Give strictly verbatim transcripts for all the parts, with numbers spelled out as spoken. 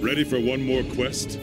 Ready for one more quest?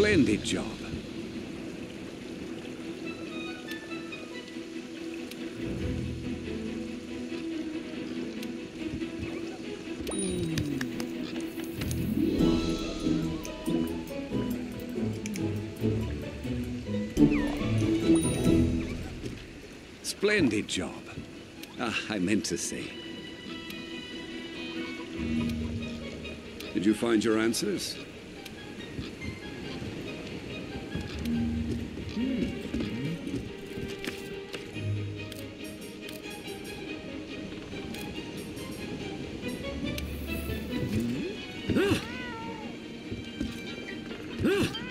Splendid job. Splendid job. Ah, I meant to say. Did you find your answers? Ah! Ah!